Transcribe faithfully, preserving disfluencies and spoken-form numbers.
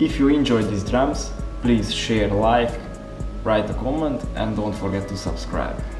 If you enjoyed these drums, please share, like, write a comment, and don't forget to subscribe.